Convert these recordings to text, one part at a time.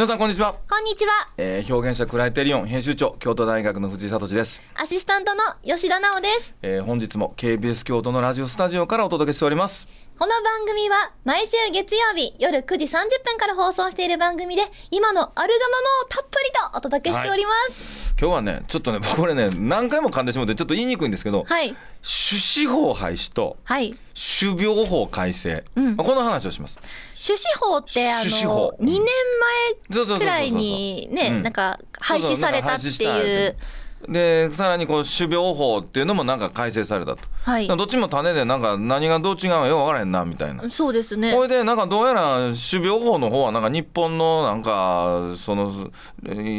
皆さんこんにちは。こんにちは。表現者クライテリオン編集長京都大学の藤井聡です。アシスタントの吉田直です。本日も KBS 京都のラジオスタジオからお届けしております。この番組は毎週月曜日夜9時30分から放送している番組で、今のあるがままをたっぷりとお届けしております、はい、今日はねちょっとね僕これね何回も噛んでしまってちょっと言いにくいんですけど、はい、種子法廃止と種苗法改正、うん、この話をします。種子法って2年前くらいにねなんか廃止されたっていう。でさらにこう種苗法っていうのもなんか改正されたと、はい、どっちも種でなんか何がどう違うのよく分からへんなみたいな。そうですね。これでなんかどうやら種苗法の方はなんか日本のなんかその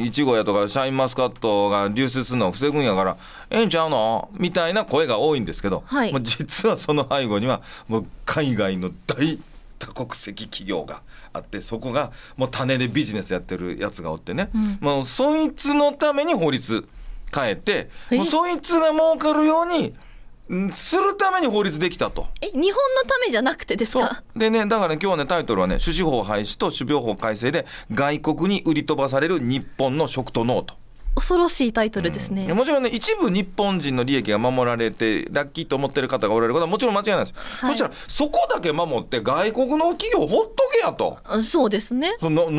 イチゴやとかシャインマスカットが流出するのを防ぐんやからええんちゃうのみたいな声が多いんですけど、はい、もう実はその背後にはもう海外の大多国籍企業があって、そこがもう種でビジネスやってるやつがおってね、うん、もうそいつのために法律変えて、もうそいつが儲かるようにするために法律できたと。日本のためじゃなくてですか。でね、だから、ね、今日はねタイトルはね種子法廃止と種苗法改正で外国に売り飛ばされる日本の食と農と。恐ろしいタイトルですね、うん、もちろんね一部日本人の利益が守られてラッキーと思ってる方がおられることはもちろん間違いないです、はい、そしたらそこだけ守って外国の企業ほっとけやと。そうですね。なんでよそ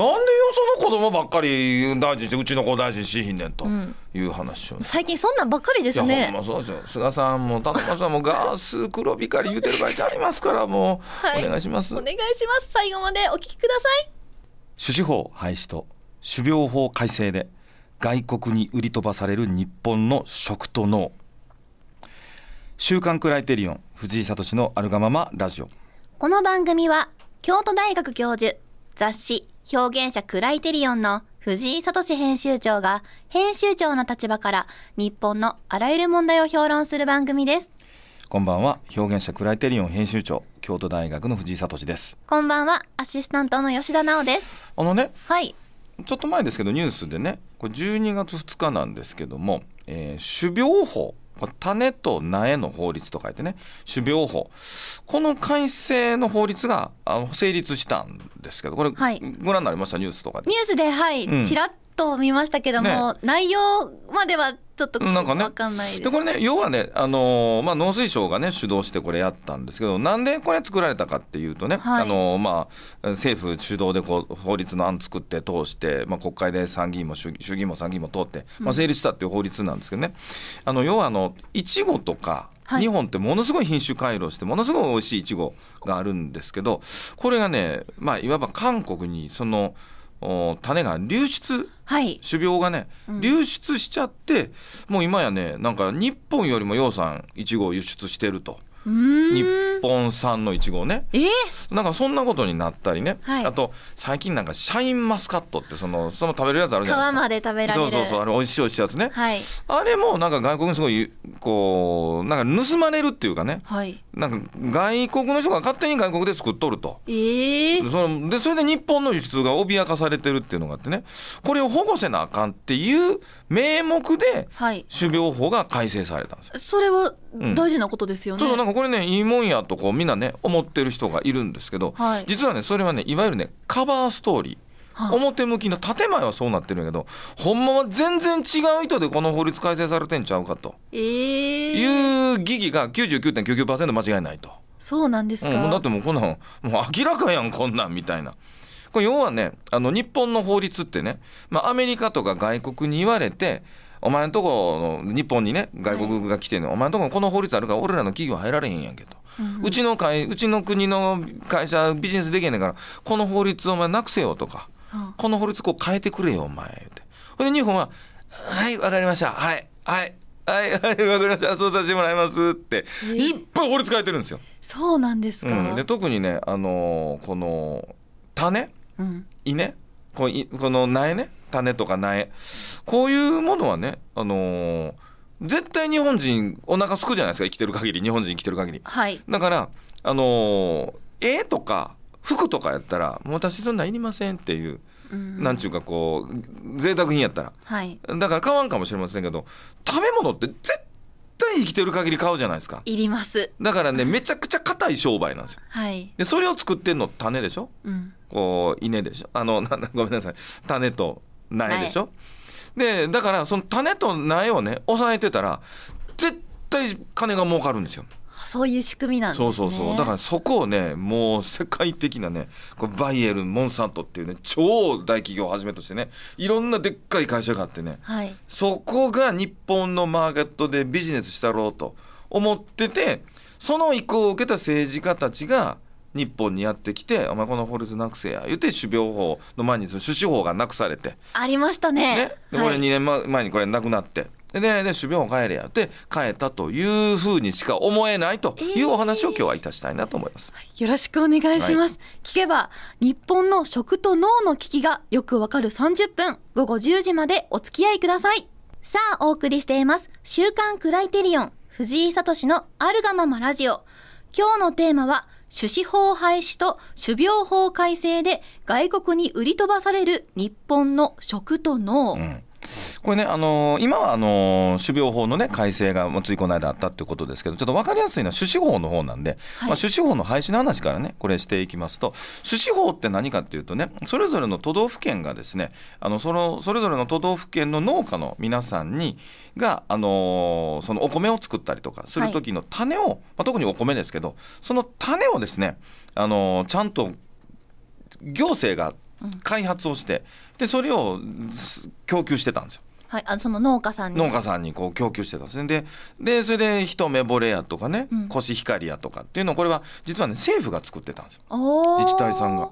の子供ばっかり大事にしてうちの子大事にしひんねんという話を、うん、最近そんなんばっかりですね。いやほんまそうですよ。菅さんも田中さんもガース黒光言うてる場合ちゃいますからもう、はい、お願いします。お願いします。最後までお聞きください。種子法廃止と種苗法改正で外国に売り飛ばされる日本の食と農。週刊クライテリオン藤井聡のあるがままラジオ。この番組は京都大学教授、雑誌表現者クライテリオンの藤井聡編集長が編集長の立場から日本のあらゆる問題を評論する番組です。こんばんは。表現者クライテリオン編集長京都大学の藤井聡です。こんばんは。アシスタントの吉田直です。あのね、はい、ちょっと前ですけどニュースでね、これ12月2日なんですけども、種苗法、種と苗の法律と書いてね種苗法、この改正の法律が成立したんですけど、これ、はい、ご覧になりましたニュースとかで。ニュースではい、うん、ちらっと見ましたけども、ね、内容まではちょっと分かんないです。でこれね要はね、農水省がね主導してこれやったんですけど、なんでこれ作られたかっていうとね、はい、政府主導でこう法律の案作って通して、国会で参議院も衆議院も参議院も通って、成立したっていう法律なんですけどね、うん、要はイチゴとか日本ってものすごい品種改良してものすごい美味しいイチゴがあるんですけど、これがね、いわば韓国にその種が流出、はい、種苗がね、うん、流出しちゃって、もう今やねなんか日本よりも洋産いちごを輸出してると。日本産のいちごをね、なんかそんなことになったりね、はい、あと最近なんかシャインマスカットってその食べるやつあるじゃないですか。皮まで食べられる。そうそうそう、あれ美味しい美味しいやつね、はい、あれもなんか外国にすごいこうなんか盗まれるっていうかね、はい、なんか外国の人が勝手に外国で作っとると、それで日本の輸出が脅かされてるっていうのがあってね、これを保護せなあかんっていう名目で種苗法が改正されたんですよ、はい、それは大事なことですよね、うん、そうそう、なんかこれねいいもんやとこうみんなね思ってる人がいるんですけど、はい、実はねそれはねいわゆるねカバーストーリー、はい、表向きの建前はそうなってるんやけど、ほんまは全然違う意図でこの法律改正されてんちゃうかと、いう疑義が 99.99% 間違いないと。そうなんですか、うん、だってもうこんなんもう明らかやんこんなんみたいな。これ要はね日本の法律ってね、アメリカとか外国に言われてお前のとこの日本にね外国が来てね、はい、お前のとここの法律あるから俺らの企業入られへんやんけと、うん、うちの国の会社ビジネスできへんねんからこの法律お前なくせよとか、うん、この法律こう変えてくれよお前って。ほんで日本ははいわかりましたはいはいはいはいわかりましたそうさせてもらいますっていっぱい法律変えてるんですよ。そうなんですか、うん、で特にねこの種、うん、稲この苗ね種とか苗こういうものはね、絶対日本人お腹すくじゃないですか生きてる限り日本人生きてる限り、はい、だから絵とか服とかやったらもう私そんなんいりませんっていう、うん、なんちゅうかこう贅沢品やったら、はい、だから買わんかもしれませんけど食べ物って絶対生きてる限り買うじゃないですか。いります。だからねめちゃくちゃ硬い商売なんですよ、はい、でそれを作ってんの種でしょ、うん、こう稲でしょ、ごめんなさい、種と苗でしょ、でだからその種と苗をね抑えてたら絶対金が儲かるんですよ。そういう仕組みなんですね。そうそうそう。だからそこをね、もう世界的なね、これバイエルン、モンサントっていうね、超大企業をはじめとしてね、いろんなでっかい会社があってね、はい、そこが日本のマーケットでビジネスしたろうと思ってて、その意向を受けた政治家たちが日本にやってきて、お前この法律なくせや言って種苗法の前に種子法がなくされて、ありましたね。でこれ2年前にこれなくなって。で種苗を変えれやって変えたというふうにしか思えないというお話を今日はいたしたいなと思います。よろしくお願いします。はい、聞けば日本の食と農の危機がよくわかる30分、午後10時までお付き合いください。さあお送りしています週刊クライテリオン、藤井聡のあるがままラジオ。今日のテーマは種子法廃止と種苗法改正で外国に売り飛ばされる日本の食と農。うんこれね、今は種苗法の、ね、改正がついこの間あったということですけど、ちょっと分かりやすいのは種子法の方なんで、はい、種子法の廃止の話からねこれしていきますと、種子法って何かっていうとね、それぞれの都道府県がですねそれぞれの都道府県の農家の皆さんにが、そのお米を作ったりとかする時の種を、はい特にお米ですけど、その種をですね、ちゃんと行政が開発をしてでそれを供給してたんですよ。はい、その農家さんにこう供給してたんですね。でそれで一目ぼれやとかね、コシヒカリやとかっていうのをこれは実はね政府が作ってたんですよ、自治体さんが。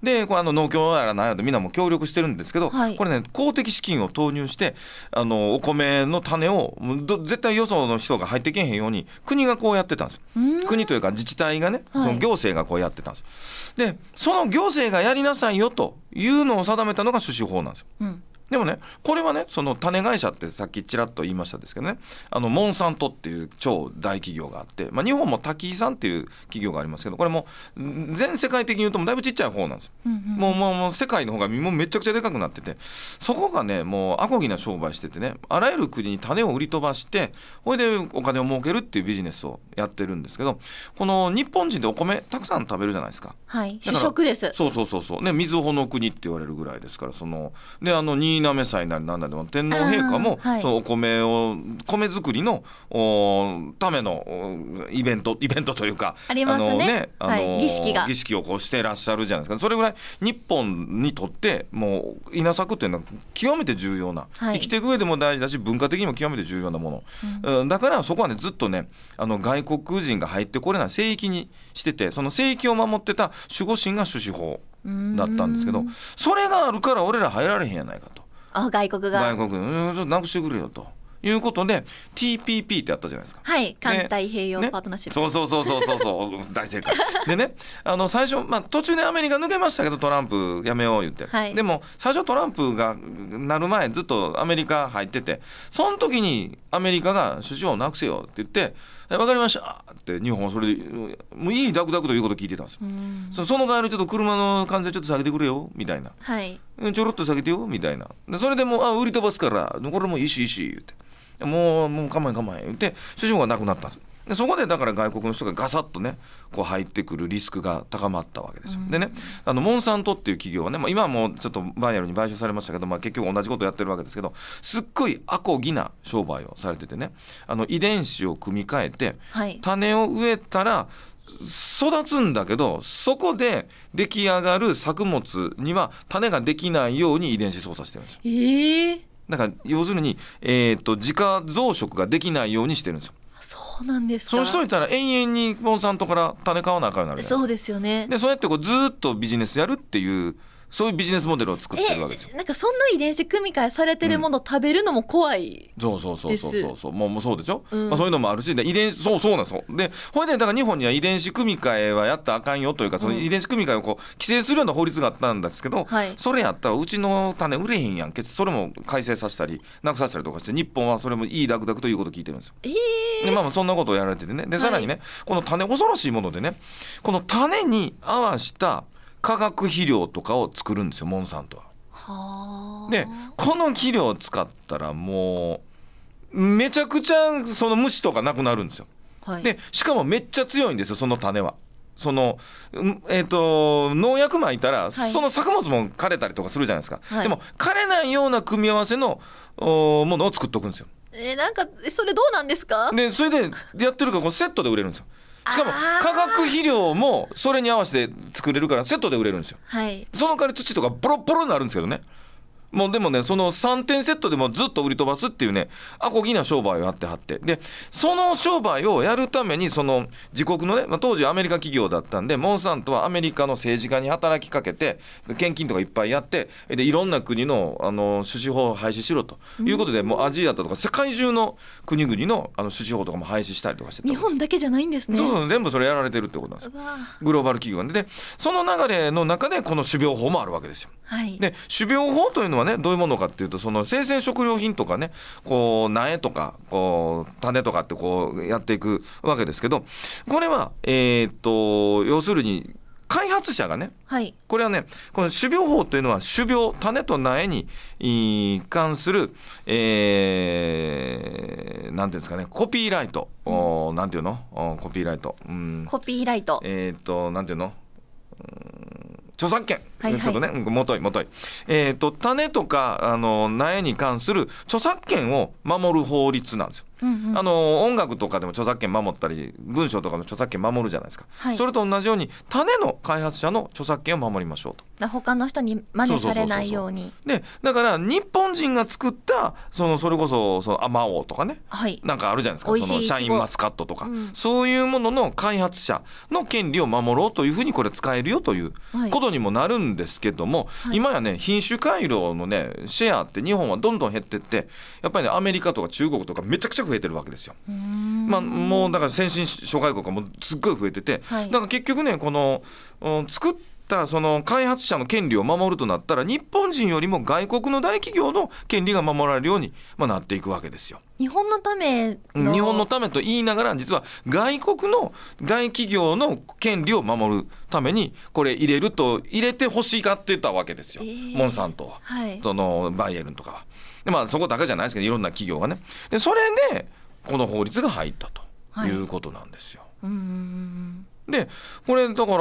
でこれ農協やら何やらみんなも協力してるんですけど、はい、これね公的資金を投入してお米の種を絶対よその人が入ってけへんように国がこうやってたんですよ。国というか自治体がね、はい、その行政がこうやってたんですよ。でその行政がやりなさいよというのを定めたのが種子法なんですよ。でもねこれはねその種会社ってさっきちらっと言いましたですけどね、モンサントっていう超大企業があって、日本もタキイさんっていう企業がありますけど、これも全世界的に言うともだいぶちっちゃい方なんですよ。もう世界の方がもうめちゃくちゃでかくなってて、そこがねもうアコギな商売しててね、あらゆる国に種を売り飛ばしてそれでお金を儲けるっていうビジネスをやってるんですけど、この日本人でお米たくさん食べるじゃないですか。はい、主食です。そうそうそうそうね、水穂の国って言われるぐらいですから、そのでなめ祭なりなんだでも天皇陛下もそのお米を米作りのためのイベントというかありますね、儀式をこうしてらっしゃるじゃないですか。それぐらい日本にとってもう稲作っていうのは極めて重要な、生きていく上でも大事だし文化的にも極めて重要なもの、だからそこはねずっとね外国人が入ってこれない聖域にしてて、その聖域を守ってた守護神が種子法だったんですけど、それがあるから俺ら入られへんやないかと。外国ちょっとなくしてくれよということで TPP ってあったじゃないですか。はい、環太平洋パートナーシップ、ね、そう大正解でね、最初、途中でアメリカ抜けましたけどトランプやめよう言って、はい、でも最初トランプがなる前ずっとアメリカ入ってて、その時にアメリカが首相をなくせよって言って「分かりました」って日本はそれでもういいダクダクということを聞いてたんですよ。その代わりちょっと車の関税ちょっと下げてくれよみたいな、はい、ちょろっと下げてよみたいな、でそれでもう売り飛ばすからこれもいいしいいし言って。もう構え言って主人公が亡くなったんです。でそこでだから外国の人がガサッとねこう入ってくるリスクが高まったわけですよ。でねモンサントっていう企業はね、今はもうちょっとバイエルンに買収されましたけど、結局同じことをやってるわけですけど、すっごいアコギな商売をされててね、遺伝子を組み替えて種を植えたら育つんだけど、そこで出来上がる作物には種ができないように遺伝子操作してるんですよ。だから要するに、自家増殖ができないようにしてるんですよ。そうなんですか。そうしといたら延々にモンサントから種買わなあかんようになるんですよ。そうですよね。でそうやってこうずっとビジネスやるっていうそういうビジネスモデルを作ってるわけですよ。なんかそんな遺伝子組み換えされてるものを食べるのも怖いです。そうもうそうでしょ、そういうのもあるし、で遺伝子そうなんですよ。でこれでだから日本には遺伝子組み換えはやったらあかんよというか、その遺伝子組み換えをこう規制するような法律があったんですけど、それやったらうちの種売れへんやんけ、それも改正させたりなくさせたりとかして、日本はそれもいいダクダクということ聞いてるんですよ。でそんなことをやられててね、でさらにねこの種恐ろしいものでね、この種に合わした化学肥料とかを作るんですよモンサントは。でこの肥料を使ったらもうめちゃくちゃその虫とかなくなるんですよ。でしかもめっちゃ強いんですよその種は。その農薬撒いたら、はい、その作物も枯れたりとかするじゃないですか、はい、でも枯れないような組み合わせのものを作っとくんですよ。なんかそれどうなんですか。でそれでやってるからこうセットで売れるんですよ。しかも化学肥料もそれに合わせて作れるからセットで売れるんですよ、はい、その代わり土とかボロボロになるんですけどね。もうでもね、その3点セットでもずっと売り飛ばすっていうね、アコギな商売をやってはって、でその商売をやるためにその自国のね、まあ、当時アメリカ企業だったんでモンサントはアメリカの政治家に働きかけて献金とかいっぱいやって、でいろんな国の種子法を廃止しろということで、もうアジアだとか世界中の国々の種子法とかも廃止したりとかしてたんです。日本だけじゃないんですね。そうそう、全部それやられてるってことなんです。グローバル企業なんで、ね、その流れの中でこの種苗法もあるわけですよ、はい、で種苗法というのはどういうものかっていうと、その生鮮食料品とかね、こう苗とかこう種とかってこうやっていくわけですけど、これは要するに開発者がね、はい、これはね、この種苗法というのは種苗、種と苗に関する、なんていうんですかね、コピーライト、なんていうの、コピーライト、コピーライト、なんていうの、著作権、はいはい、ちょっとね、もとい、種とか苗に関する著作権を守る法律なんですよ。うんうん、音楽とかでも著作権守ったり、文章とかの著作権守るじゃないですか、はい、それと同じように種の開発者の著作権を守りましょうと、他の人に真似されないように。でだから日本人が作ったそれこそアマオとかね、はい、なんかあるじゃないですか、そのシャインマスカットとか、うん、そういうものの開発者の権利を守ろうというふうにこれ使えるよということにもなるんですけども、はい、今やね、品種改良のねシェアって日本はどんどん減ってって、やっぱりねアメリカとか中国とかめちゃくちゃ増えてるわけですよ。まあ、もうだから先進諸外国はもうすっごい増えてて、はい、だから結局ね、この作ったその開発者の権利を守るとなったら、日本人よりも外国の大企業の権利が守られるように、まあ、なっていくわけですよ。日本のためと言いながら、実は外国の大企業の権利を守るためにこれ入れてほしがってたわけですよ、モンサントは、はい、バイエルンとかは。でまあそこだけじゃないですけど、いろんな企業がね。でそれでこの法律が入ったということなんですよ。はい、でこれだから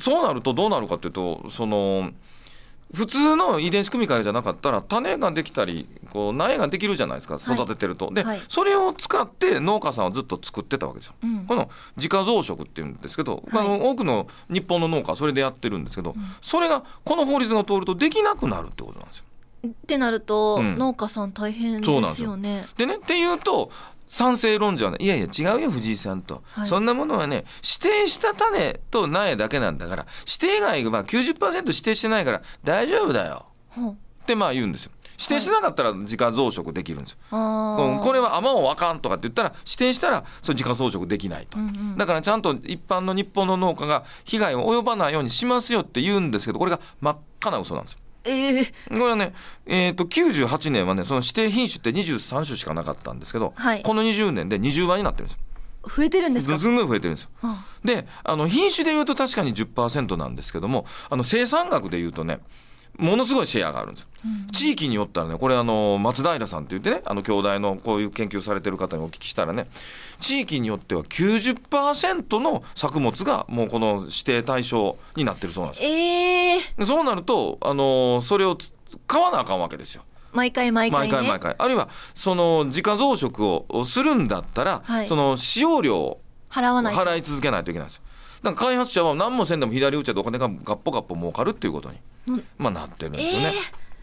そうなるとどうなるかっていうと、普通の遺伝子組み換えじゃなかったら種ができたり苗ができるじゃないですか、育ててると。でそれを使って農家さんはずっと作ってたわけですよ。この自家増殖っていうんですけど、多くの日本の農家はそれでやってるんですけど、それがこの法律が通るとできなくなるってことなんですよ。ってなると農家さん大変ですよね。でねっていうと賛成論者はね、いやいや違うよ藤井さんと、はい、そんなものはね指定した種と苗だけなんだから、指定外が 90% 指定してないから大丈夫だよってまあ言うんですよ。指定してなかったら自家増殖できるんですよ、はい、これはアマオあかんとかって言ったら、指定したらそれ自家増殖できないと、うんうん、だからちゃんと一般の日本の農家が被害を及ばないようにしますよって言うんですけど、これが真っ赤な嘘なんですよ。これはね、98年はね、その指定品種って23種しかなかったんですけど、はい、この20年で20倍になってるんですよ。増えてるんですか。すんごい増えてるんですよ。で品種でいうと確かに 10% なんですけども、生産額でいうとね、ものすごいシェアがあるんですよ、うん、地域によったらね、これ松平さんって言ってね、兄弟のこういう研究されてる方にお聞きしたらね、地域によっては 90% の作物がもうこの指定対象になってるそうなんですよ、そうなるとそれを買わなあかんわけですよ、毎回、あるいはその自家増殖をするんだったら、はい、その使用料を払い続けないといけないんですよ。だから開発者は何もせんでも左打ちゃでお金がガッポガッポ儲かるっていうことに、まあ、なってるんですよね。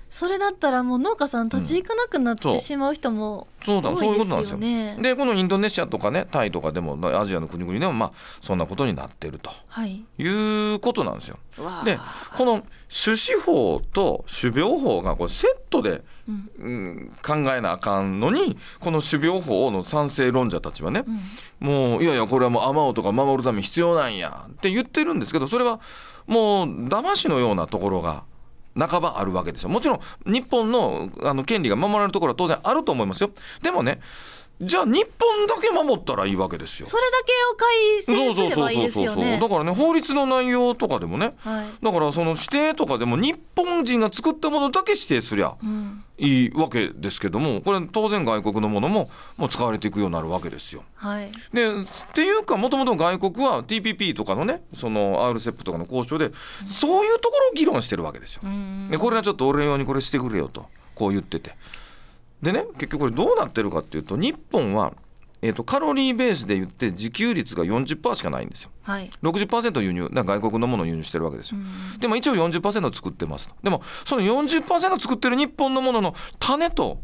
それだったらもう農家さん立ち行かなくなってしまう人も多いですよね。でこのインドネシアとかね、タイとかでもアジアの国々でもまあそんなことになってると、はい、いうことなんですよ。でこの種子法と種苗法がこれセットで、考えなあかんのに、この種苗法の賛成論者たちはね、もういやいやこれはもうアマオとか守るために必要なんやって言ってるんですけど、それはもう騙しのようなところが半ばあるわけですよ。もちろん日本の権利が守られるところは当然あると思いますよ。でもね、じゃあ日本だけ守ったらいいわけですよ。それだけを改正すればいいですよね。だからね、法律の内容とかでもね、はい、だからその指定とかでも日本人が作ったものだけ指定すりゃ、いいわけですけども、これ当然外国のものも使われていくようになるわけですよ。はい、でっていうかもともと外国は TPP とかのねその RCEP とかの交渉でそういうところを議論してるわけですよ。でこれはちょっと俺用にこれしてくれよとこう言ってて、でね結局これどうなってるかっていうと日本は、カロリーベースで言って自給率が 40% しかないんですよ。はい、60% 輸入だから外国のものを輸入してるわけですよ。でも一応 40% 作ってます。でもその 40% 作ってる日本のものの種と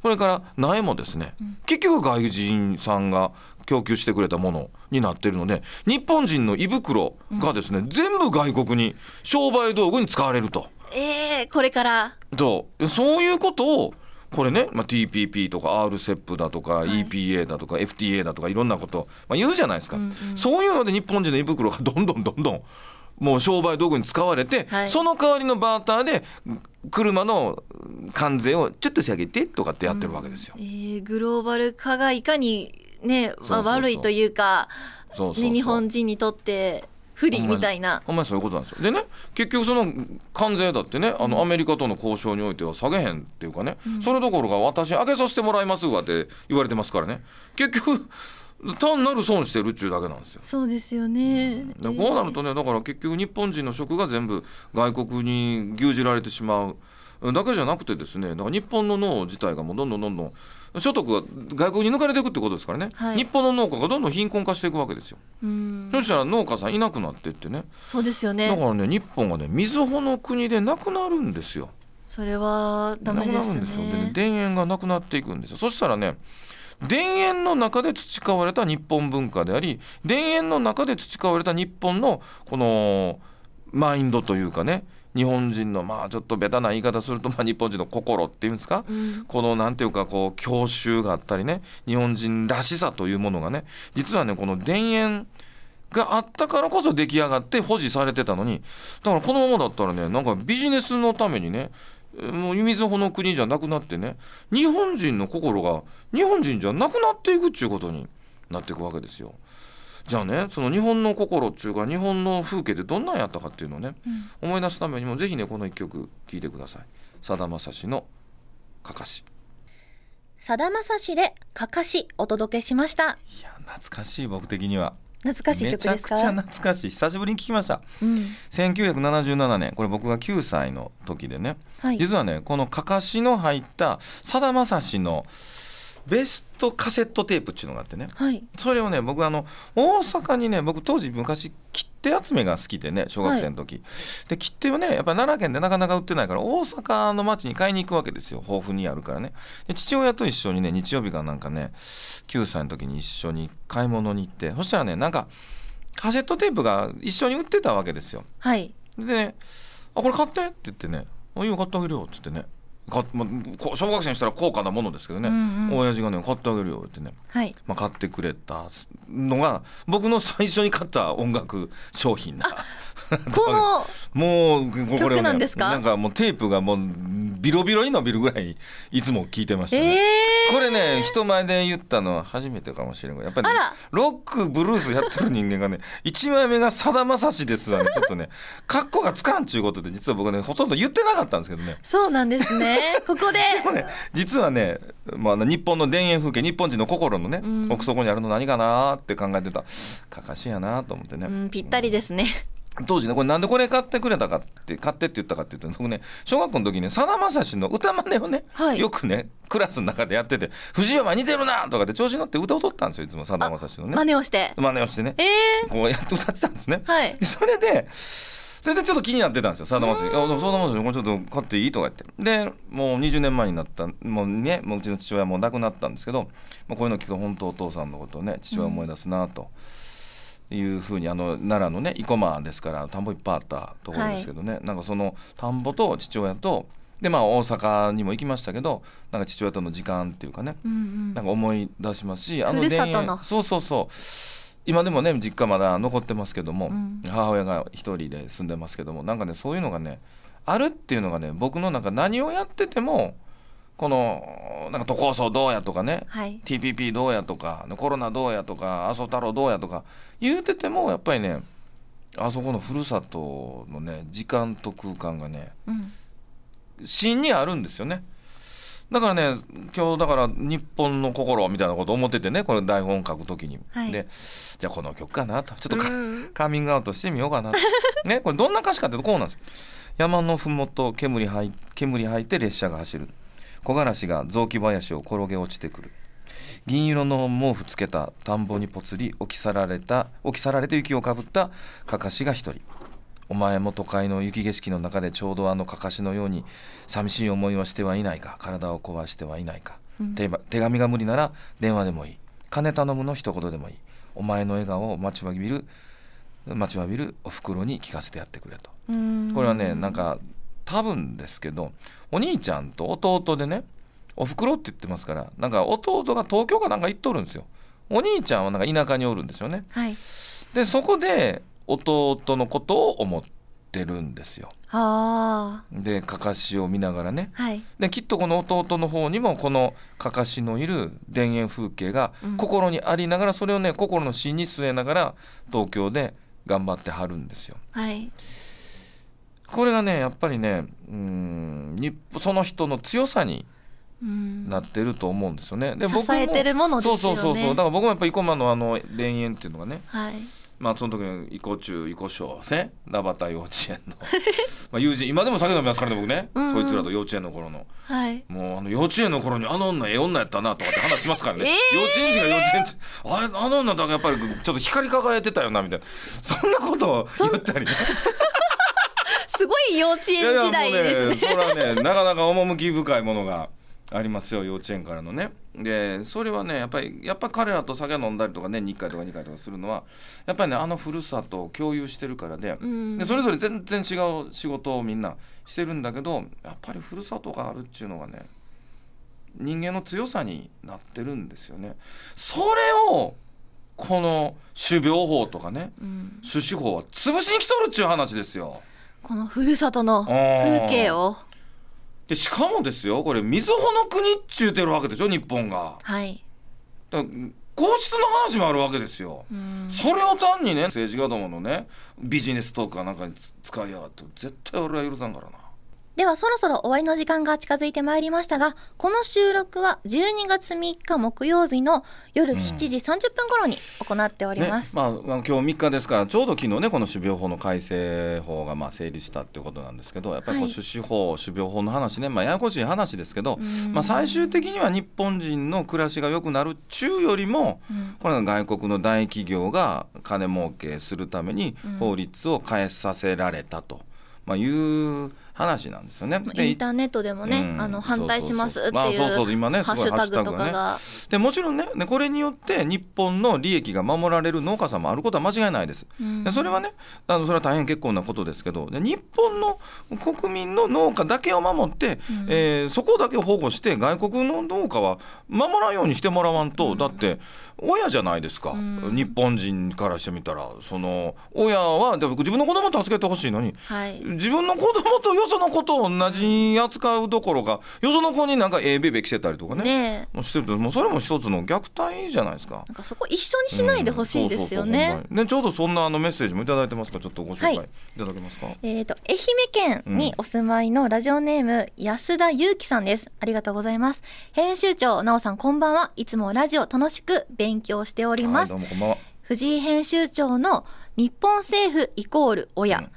それから苗もですね、結局外人さんが供給してくれたものになってるので日本人の胃袋がですね、全部外国に商売道具に使われると。これからそういうことをこれね、TPP とか RCEP だとか EPA だとか FTA だとかいろんなこと、言うじゃないですか。そういうので日本人の胃袋がどんどんもう商売道具に使われて、その代わりのバーターで車の関税をちょっと下げてとかってやってるわけですよ。グローバル化がいかにね、悪いというか日本人にとって不利みたいな。ほんまにそういうことなんですよ。でね結局その関税だってねアメリカとの交渉においては下げへんっていうかね、それどころか私上げさせてもらいますわって言われてますからね、結局単なる損してるっちゅうだけなんですよ。そうですよね。こうなるとねだから結局日本人の食が全部外国に牛耳られてしまうだけじゃなくてですね、だから日本の農自体がもうどんどん所得が外国に抜かれていくってことですからね、日本の農家がどんどん貧困化していくわけですよ。そしたら農家さんいなくなってってね。そうですよね。だからね日本がねみずほの国でなくなるんですよ。それはダメですね。なくなるんですよ。でね、田園がなくなっていくんですよ。そしたらね田園の中で培われた日本文化であり田園の中で培われた日本のこのマインドというかね、日本人のちょっとベタな言い方すると日本人の心っていうんですか、このなんていうかこう郷愁があったりね日本人らしさというものがね実はねこの田園があったからこそ出来上がって保持されてたのに、だからこのままだったらねなんかビジネスのためにねもうみずほの国じゃなくなってね日本人の心が日本人じゃなくなっていくっていうことになっていくわけですよ。じゃあねその日本の心っていうか日本の風景ってどんなんやったかっていうのをね、思い出すためにもぜひねこの一曲聴いてください。さだまさしのかかし。さだまさしでかかしお届けしました。いや懐かしい、僕的には懐かしい曲ですか。めちゃくちゃ懐かしい、久しぶりに聴きました。1977年これ僕が9歳の時でね、実はねこのかかしの入ったさだまさしのベストカセットテープっていうのがあってね、それをね僕大阪にね僕当時昔切手集めが好きでね小学生の時、で切手をねやっぱ奈良県でなかなか売ってないから大阪の町に買いに行くわけですよ、豊富にあるからね。で父親と一緒にね日曜日かなんかね9歳の時に一緒に買い物に行って、そしたらねなんかカセットテープが一緒に売ってたわけですよ。でね「あこれ買って」って言ってね「いいよ買ってあげるよ」って言ってね、小学生にしたら高価なものですけどね、親父がね買ってあげるよってね、買ってくれたのが僕の最初に買った音楽商品なもうこれなんですか。なんかもうテープがもうビロビロに伸びるぐらいいつも聴いてましたね。これね人前で言ったのは初めてかもしれない。やっぱりねロックブルースやってる人間がね1枚目がさだまさしですわね、ちょっとね格好がつかんちゅうことで実は僕ねほとんど言ってなかったんですけどね。そうなんですねここででもね実はね、日本の田園風景日本人の心のね、奥底にあるの何かなって考えてたかかしやなと思ってね、ぴったりですね。当時ねこれなんでこれ買ってくれたかって買ってって言ったかって言うと僕ね小学校の時ねさだまさしの歌真似をね、よくねクラスの中でやってて「藤山似てるな!」とかって調子に乗って歌を取ったんですよ、いつもさだまさしのね真似をしてね、こうやって歌ってたんですね。それでちょっと気になってたんですよ、さだまさし。でもさだまさしこれちょっと買っていいとか言って、でもう20年前になったもううちの父親も亡くなったんですけど、こういうの聞くと本当お父さんのことをね父親思い出すなというふうに、奈良のね生駒ですから田んぼいっぱいあったところですけどね、なんかその田んぼと父親とで大阪にも行きましたけど、なんか父親との時間っていうかね、なんか思い出しますし、田園今でもね実家まだ残ってますけども、母親が一人で住んでますけども、なんかねそういうのがねあるっていうのがね僕の中何をやっててもこのなんか都構想どうやとかね、TPP どうやとかコロナどうやとか麻生太郎どうやとか言うててもやっぱりねあそこのふるさとのね時間と空間がね、芯にあるんですよね。だからね、今日だから日本の心みたいなこと思っててね、これ台本書くときに、はい、でじゃあこの曲かなとちょっとカミングアウトしてみようかなとね、これどんな歌詞かっていうとこうなんですよ。山のふもと煙吐いて列車が走る、木枯らしが雑木林を転げ落ちてくる、銀色の毛布つけた田んぼにぽつり置き去られて雪をかぶったかかしが一人、お前も都会の雪景色の中でちょうどあのかかしのように寂しい思いはしてはいないか、体を壊してはいないか、うん、手紙が無理なら電話でもいい、金頼むの一言でもいい、お前の笑顔を待ちわびるお袋に聞かせてやってくれと。これはね、なんか多分ですけどお兄ちゃんと弟でね、お袋って言ってますから、なんか弟が東京かなんか行っとるんですよ。お兄ちゃんはなんか田舎におるんですよね、はい、でそこで弟のことを思ってるんですよ。でかかしを見ながらね、はい、できっとこの弟の方にもこのかかしのいる田園風景が心にありながら、それをね心の芯に据えながら東京で頑張ってはるんですよ、はい、これがねやっぱりね、その人の強さになってると思うんですよね。で僕も支えてるものですよね。そうそう、だから僕もやっぱり生駒のあの田園っていうのがね、はい、まあその時の生駒ね、名畑幼稚園のまあ友人、今でも酒飲みますからね僕ね、うん、そいつらと幼稚園の頃の、はい、もうあの幼稚園の頃にあの女ええ女やったなとかって話しますからね、幼稚園児が幼稚園児、あの女だけやっぱりちょっと光り輝いてたよなみたいな、そんなことを言ったりねすごい幼稚園時代ですね。それはねなかなか趣深いものがありますよ、幼稚園からのね。でそれはねやっぱ彼らと酒飲んだりとかね、年に1回とか2回とかするのはやっぱりねあのふるさとを共有してるから でそれぞれ全然違う仕事をみんなしてるんだけど、やっぱりふるさとがあるっていうのがね人間の強さになってるんですよね。それをこの種苗法とかね、種子法は潰しに来とるっちゅう話ですよ、このふるさとの風景を。でしかもですよ、これみずほの国っちゅうてるわけでしょ日本が、はい、だから皇室の話もあるわけですよ。それを単にね政治家どものねビジネストークかなんかに使いやがって、絶対俺は許さんからな。ではそろそろ終わりの時間が近づいてまいりましたが、この収録は12月3日木曜日の夜7時30分頃に行っております、ね、まあ、今日3日ですから、ちょうど昨日ねこの種苗法の改正法がまあ成立したっていうことなんですけど、やっぱりこう種子法、はい、種苗法の話ね、まあ、ややこしい話ですけど、まあ、最終的には日本人の暮らしが良くなるっちゅうよりも、これは外国の大企業が金儲けするために法律を変えさせられたと、まあ、いう話なんですよね。インターネットでもね、あの反対しますっていうハッシュタグとかが、でもちろんねこれによって日本の利益が守られる農家さんもあることは間違いないです、うん、でそれはねそれは大変結構なことですけど、で日本の国民の農家だけを守って、うん、そこだけを保護して外国の農家は守らんようにしてもらわんと、だって親じゃないですか、うん、日本人からしてみたらその親はでも自分の子供助けてほしいのに、はい、自分の子供とよその子と同じに扱うどころか、よその子になんかベベ着せたりとか ねしてると、もうそれも一つの虐待じゃないですか。なんかそこ一緒にしないでほしいですよね。ちょうどそんなメッセージもいただいてますから、ちょっとご紹介いただけますか、はい、愛媛県にお住まいのラジオネーム、安田裕樹さんです。ありがとうございます。編集長なおさんこんばんは。いつもラジオ楽しく勉強しております。はい、どうもこんばんは。藤井編集長の日本政府イコール親、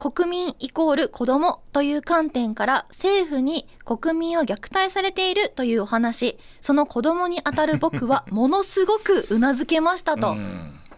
国民イコール子供という観点から政府に国民を虐待されているというお話、その子供にあたる僕はものすごくうなずけましたと、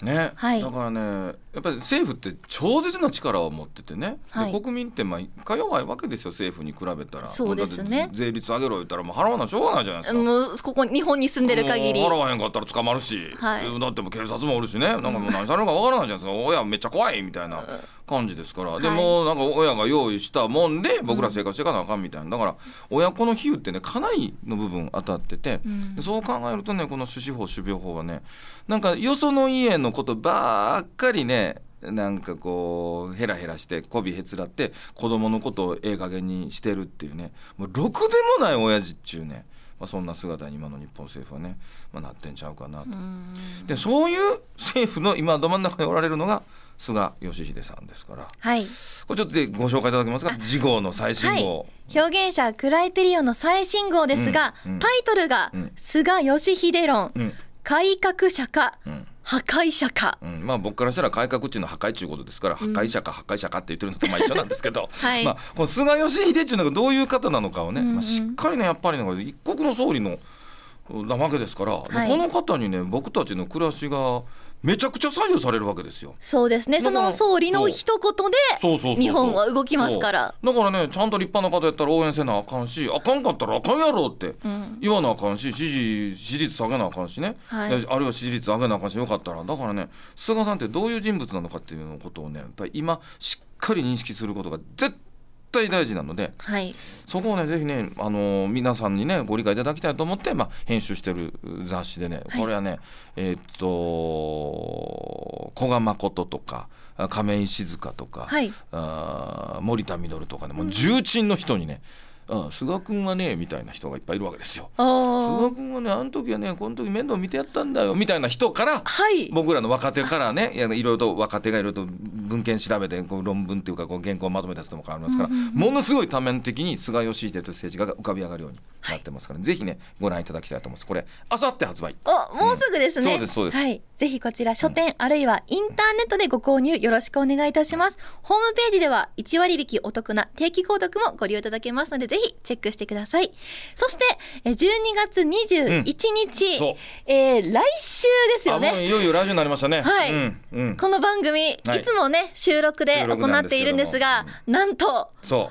ね、はい、だからねやっぱり政府って超絶な力を持っててね、はい、で国民ってまあか弱いわけですよ政府に比べたら。そうですね、税率上げろ言ったらもう払わないしょうがないじゃないですか。もうここ日本に住んでる限り払わへんかったら捕まるし、はい、だってもう警察もおるしね、なんかもう何されるかわからないじゃないですか、親めっちゃ怖いみたいな感じですから、でもなんか親が用意したもんで僕ら生活していかなあかんみたいな、だから親子の比喩ってねかなりの部分当たってて、うん、そう考えるとねこの種子法種苗法はね、なんかよその家のことばっかりねなんかこうヘラヘラしてこびへつらって子供のことをええ加減にしてるっていうね、もうろくでもない親父っちゅうね、そんな姿に今の日本政府はね、なってんちゃうかなと。でそういう政府の今ど真ん中におられるのが菅義偉さんですから、はい、これちょっとでご紹介いただけますか。次号の最新号、はい、表現者クライテリオンの最新号ですが、タイトルが菅義偉論、改革者か、破壊者か、僕からしたら改革っていうのは破壊ということですから、破壊者か破壊者かって言ってるのと一緒なんですけど、はい、この菅義偉っていうのがどういう方なのかをね、しっかりねやっぱりね一国の総理のなわけですから、はい、この方にね僕たちの暮らしがめちゃくちゃ左右されるわけですよ。そうですね、その総理の一言で日本は動きますから。だからねちゃんと立派な方やったら応援せなあかんし、あかんかったらあかんやろって言わなあかんし、支持率下げなあかんしね、はい、あるいは支持率上げなあかんし、よかったらだからね菅さんってどういう人物なのかっていうことをねやっぱり今しっかり認識することが絶対大事なので、はい、そこをねぜひね皆さんにねご理解いただきたいと思って、編集してる雑誌でね、これはね、はい、古賀誠とか亀井静香とか、はい、森田実とかね、もう重鎮の人にね、菅君はねみたいな人がいっぱいいるわけですよ。菅君はねあの時はねこの時面倒見てやったんだよみたいな人から、はい、僕らの若手からねいろいろと若手がいろいろと文献調べてこう論文っていうかこう原稿をまとめたやつとも変わりますから、ものすごい多面的に菅義偉という政治家が浮かび上がるようになってますから、ぜひねご覧いただきたいと思います。これあさって発売、もうすぐですね、そうですそうです、はい、ぜひこちら書店、あるいはインターネットでご購入よろしくお願いいたします。ホームページでは1割引きお得な定期購読もご利用いただけますので、ぜひチェックしてください。そして12月21日、来週ですよね。もういよいよ来週になりましたね。この番組いつもね収録で行っているんですが、なんと生放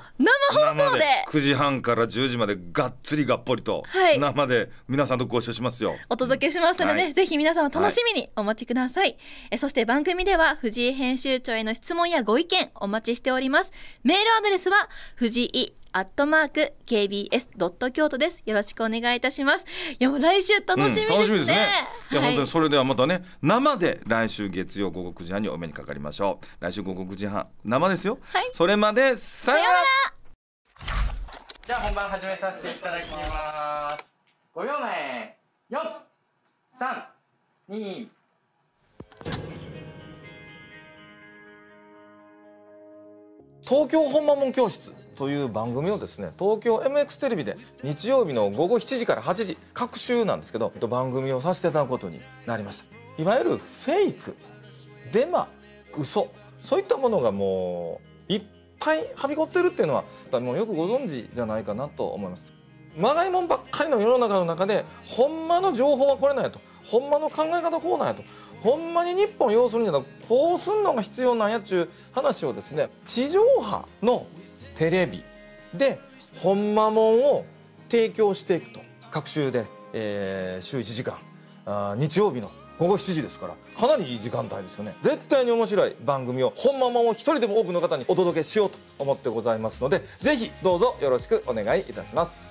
送で9時半から10時までがっつりがっぽりと生で皆さんとご一緒しますよ。お届けしますのでぜひ皆様楽しみにお待ちください。そして番組では藤井編集長への質問やご意見お待ちしております。メールアドレスは藤井@kbs.京都です。よろしくお願いいたします。いやもう来週楽しみですね。楽しみですね。じゃあ本当にそれではまたね生で来週月曜午後9時半にお目にかかりましょう。来週午後9時半生ですよ。はい、それまでさよなら。じゃあ本番始めさせていただきます。5秒前、4、3、2。東京本間もん教室という番組をですね東京 MX テレビで日曜日の午後7時から8時各週なんですけど番組をさせていただくことになりました。いわゆるフェイク、デマ、嘘、そういったものがもういっぱいはびこってるっていうのはもうよくご存知じゃないかなと思います。まがいもんばっかりの世の中の中でほんまの情報はこれなんやと、ほんまの考え方こうなんやと、ほんまに日本を要するんやったらこうすんのが必要なんやっちゅう話をですね地上波のテレビでほんまもんを提供していくと。各週で、週1時間、日曜日の午後7時ですからかなりいい時間帯ですよね。絶対に面白い番組をほんまもんを一人でも多くの方にお届けしようと思ってございますので、ぜひどうぞよろしくお願いいたします。